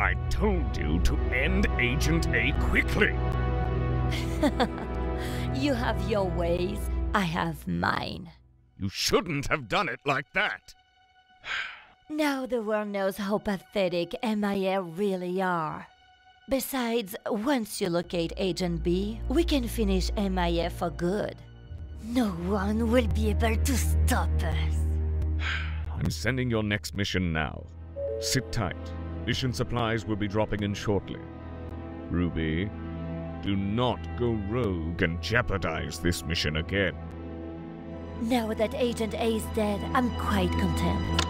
I told you to end Agent A quickly. You have your ways, I have mine. You shouldn't have done it like that. Now the world knows how pathetic MIA really are. Besides, once you locate Agent B, we can finish MIA for good. No one will be able to stop us. I'm sending your next mission now. Sit tight. Mission supplies will be dropping in shortly. Ruby, do not go rogue and jeopardize this mission again. Now that Agent A is dead, I'm quite content.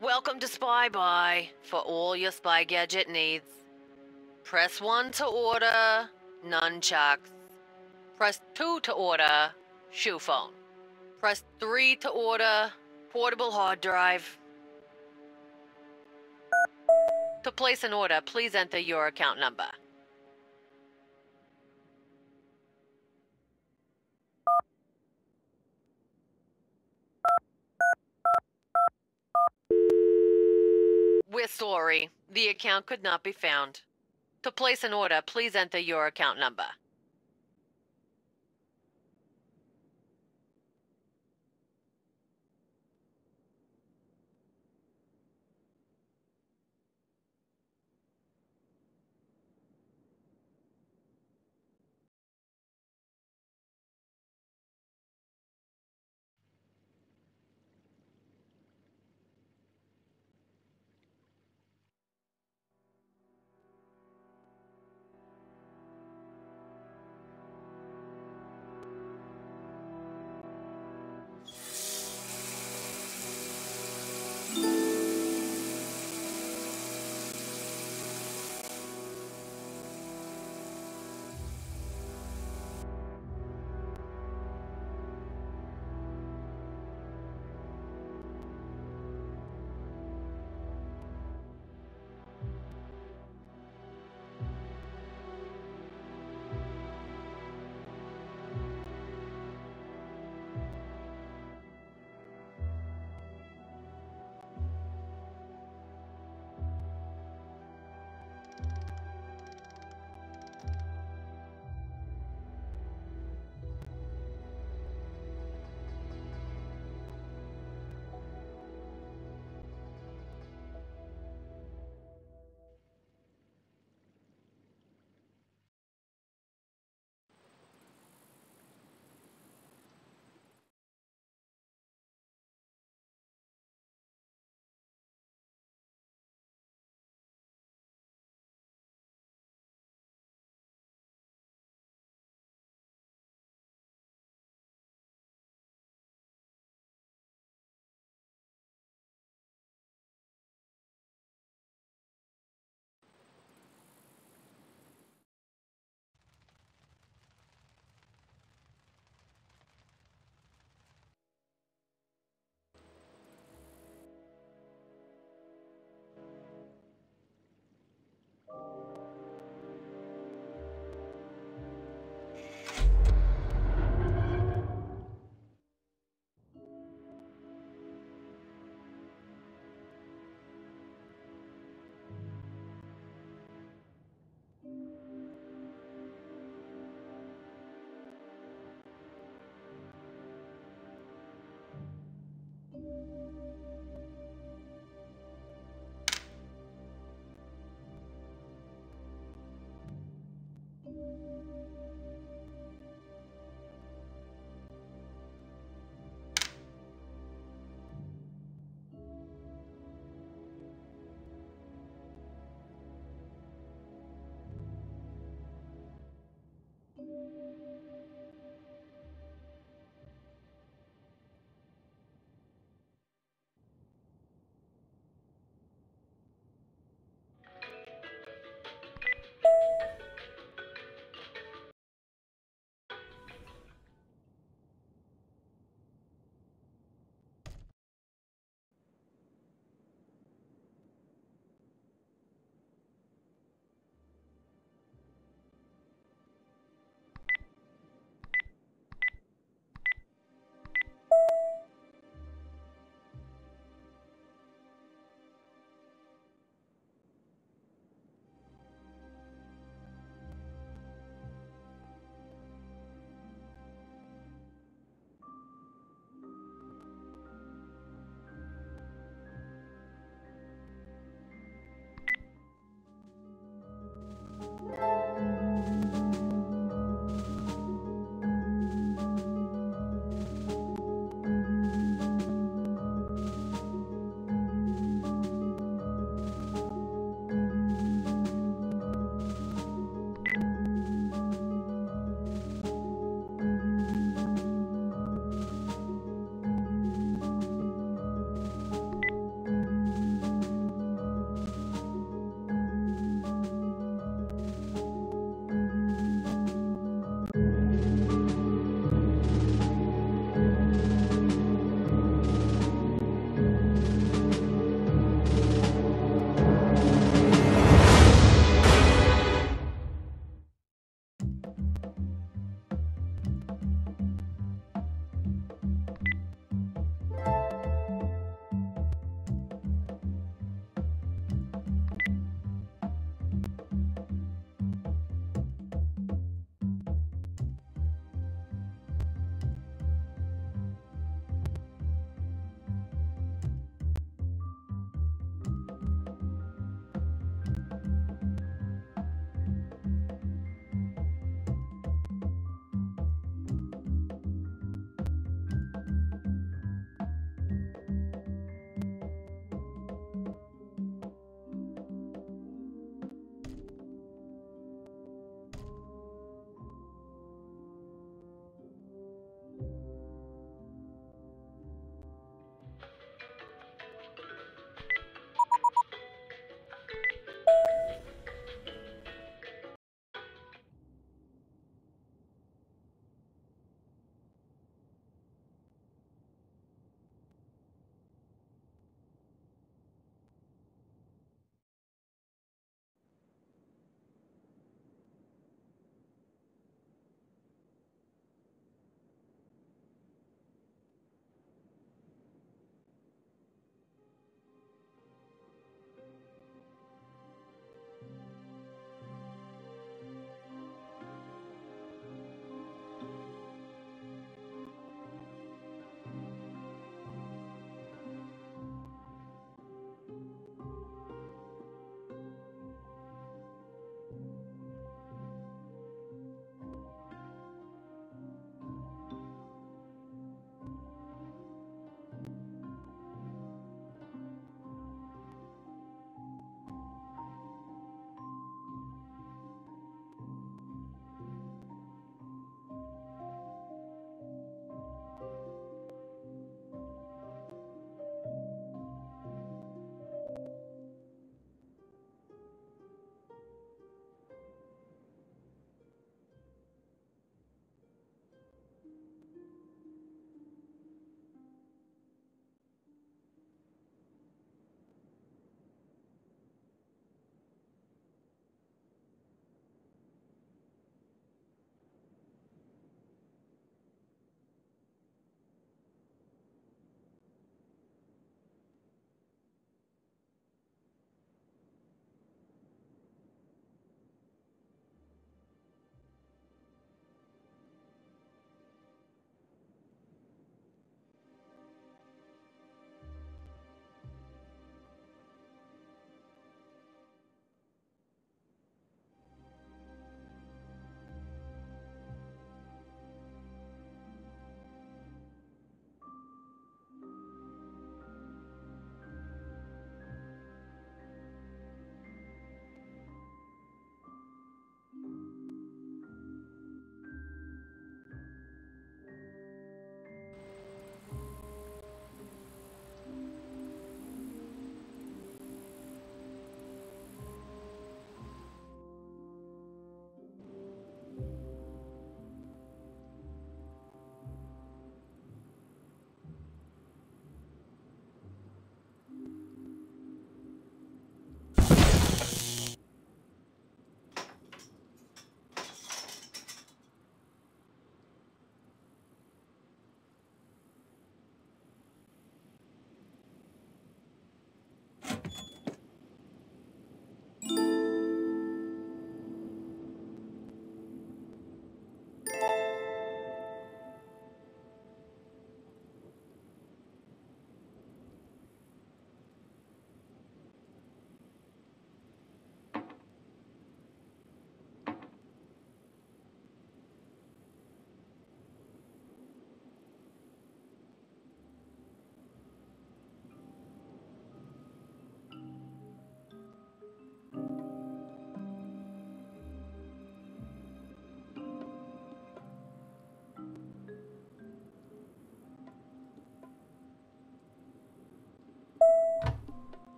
Welcome to SpyBuy for all your spy gadget needs. Press 1 to order nunchucks. Press 2 to order shoe phone. Press 3 to order portable hard drive. To place an order, please enter your account number. We're sorry. The account could not be found. To place an order, please enter your account number.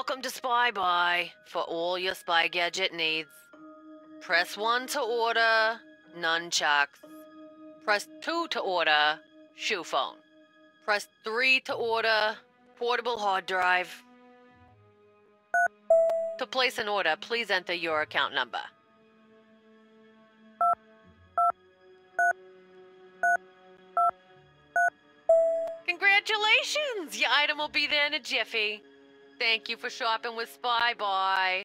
Welcome to SpyBuy for all your spy gadget needs. Press 1 to order nunchucks. Press 2 to order shoe phone. Press 3 to order portable hard drive. To place an order, please enter your account number. Congratulations! Your item will be there in a jiffy. Thank you for shopping with SpyBuy.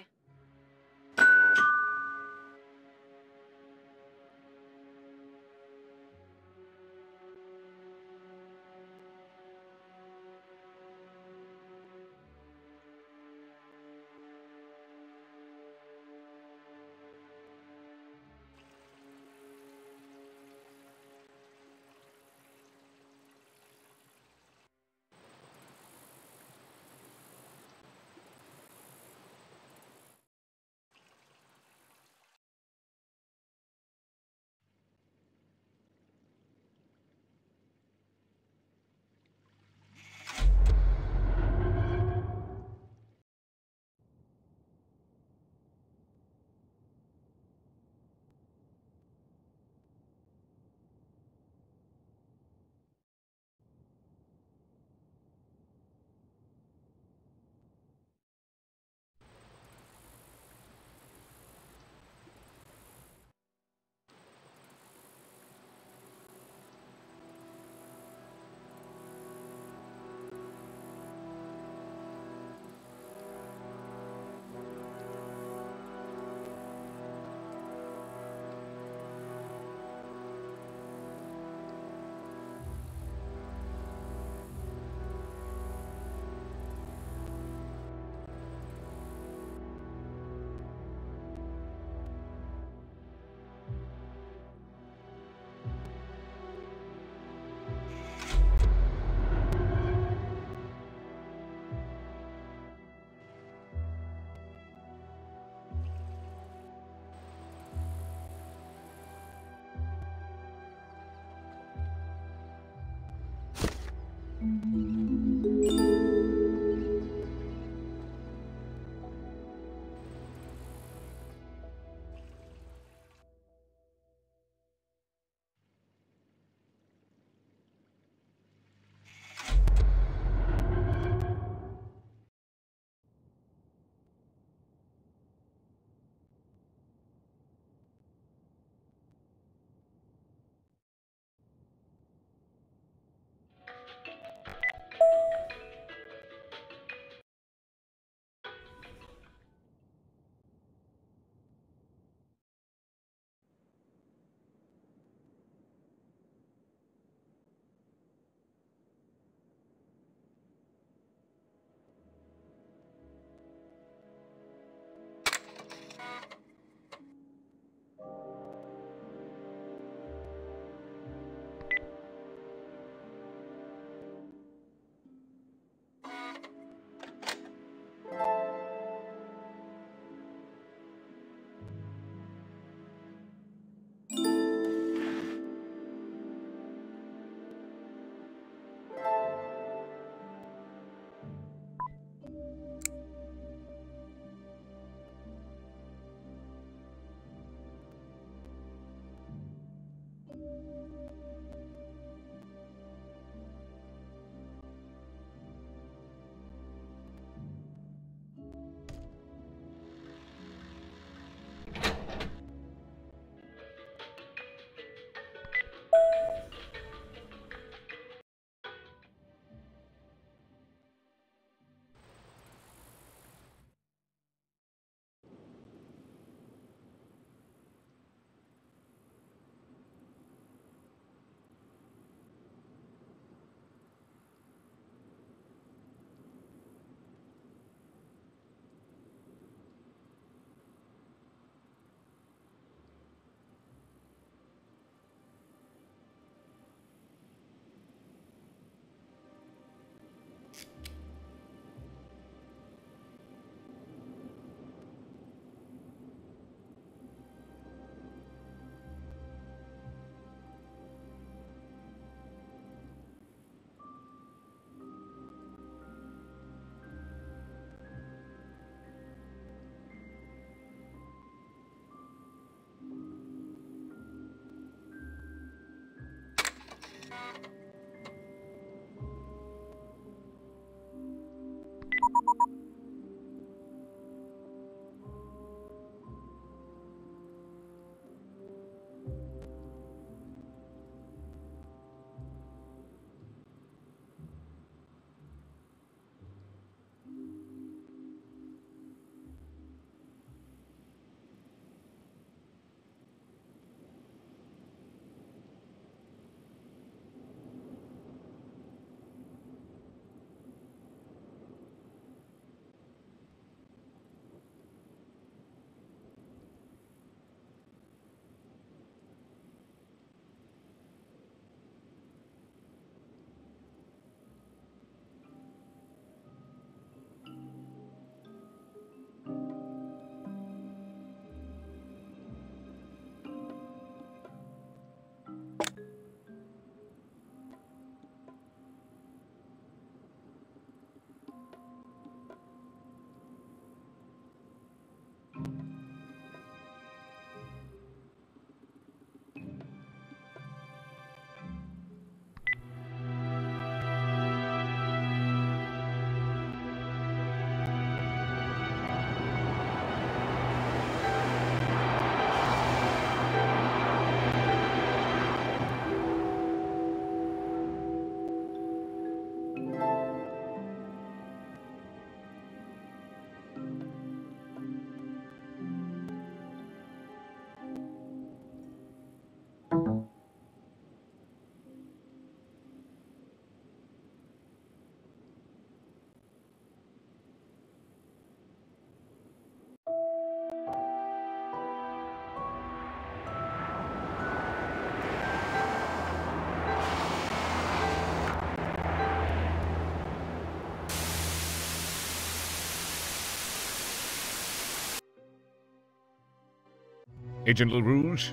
Agent La Rouge,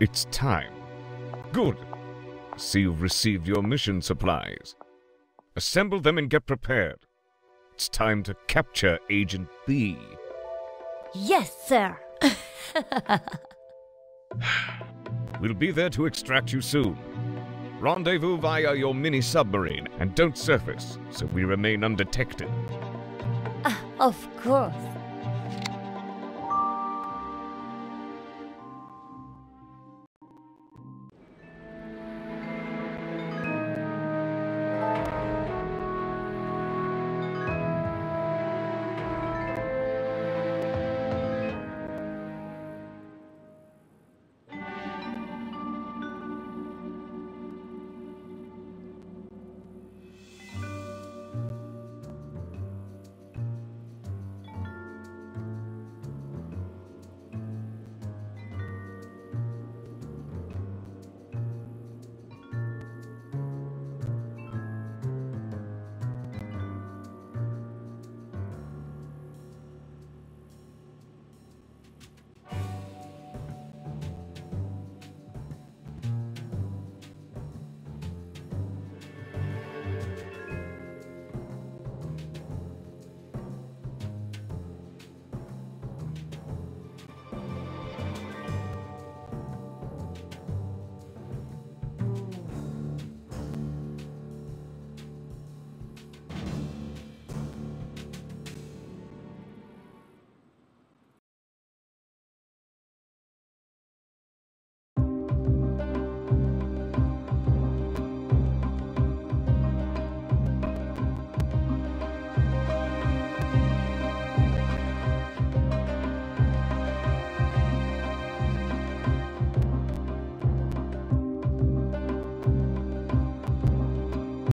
it's time. Good. See, you've received your mission supplies. Assemble them and get prepared. It's time to capture Agent B. Yes, sir. We'll be there to extract you soon. Rendezvous via your mini-submarine, and don't surface, so we remain undetected. Of course.